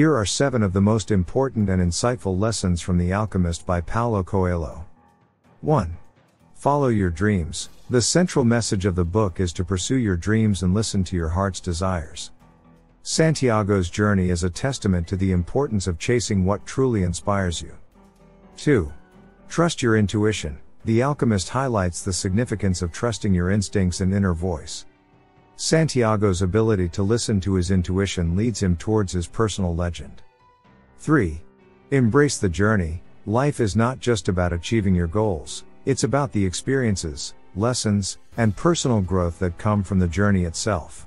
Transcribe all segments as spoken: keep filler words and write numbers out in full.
Here are seven of the most important and insightful lessons from The Alchemist by Paulo Coelho. one. Follow your dreams. The central message of the book is to pursue your dreams and listen to your heart's desires. Santiago's journey is a testament to the importance of chasing what truly inspires you. two. Trust your intuition. The Alchemist highlights the significance of trusting your instincts and inner voice. Santiago's ability to listen to his intuition leads him towards his personal legend. three. Embrace the journey. Life is not just about achieving your goals, it's about the experiences, lessons, and personal growth that come from the journey itself.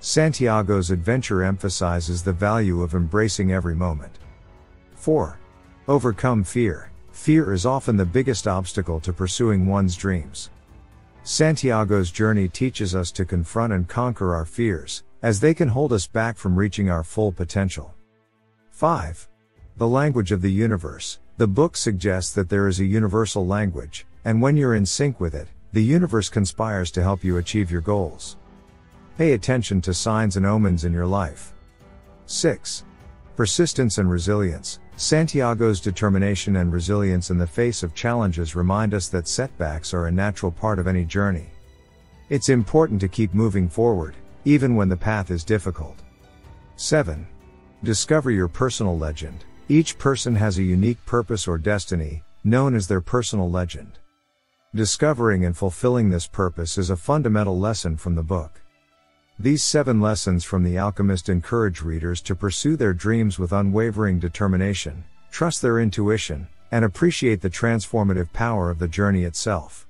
Santiago's adventure emphasizes the value of embracing every moment. four. Overcome fear. Fear is often the biggest obstacle to pursuing one's dreams. Santiago's journey teaches us to confront and conquer our fears, as they can hold us back from reaching our full potential. five. The language of the universe. The book suggests that there is a universal language, and when you're in sync with it, the universe conspires to help you achieve your goals. Pay attention to signs and omens in your life. six. Persistence and resilience. Santiago's determination and resilience in the face of challenges remind us that setbacks are a natural part of any journey. It's important to keep moving forward, even when the path is difficult. seven. Discover your personal legend. Each person has a unique purpose or destiny, known as their personal legend. Discovering and fulfilling this purpose is a fundamental lesson from the book. These seven lessons from The Alchemist encourage readers to pursue their dreams with unwavering determination, trust their intuition, and appreciate the transformative power of the journey itself.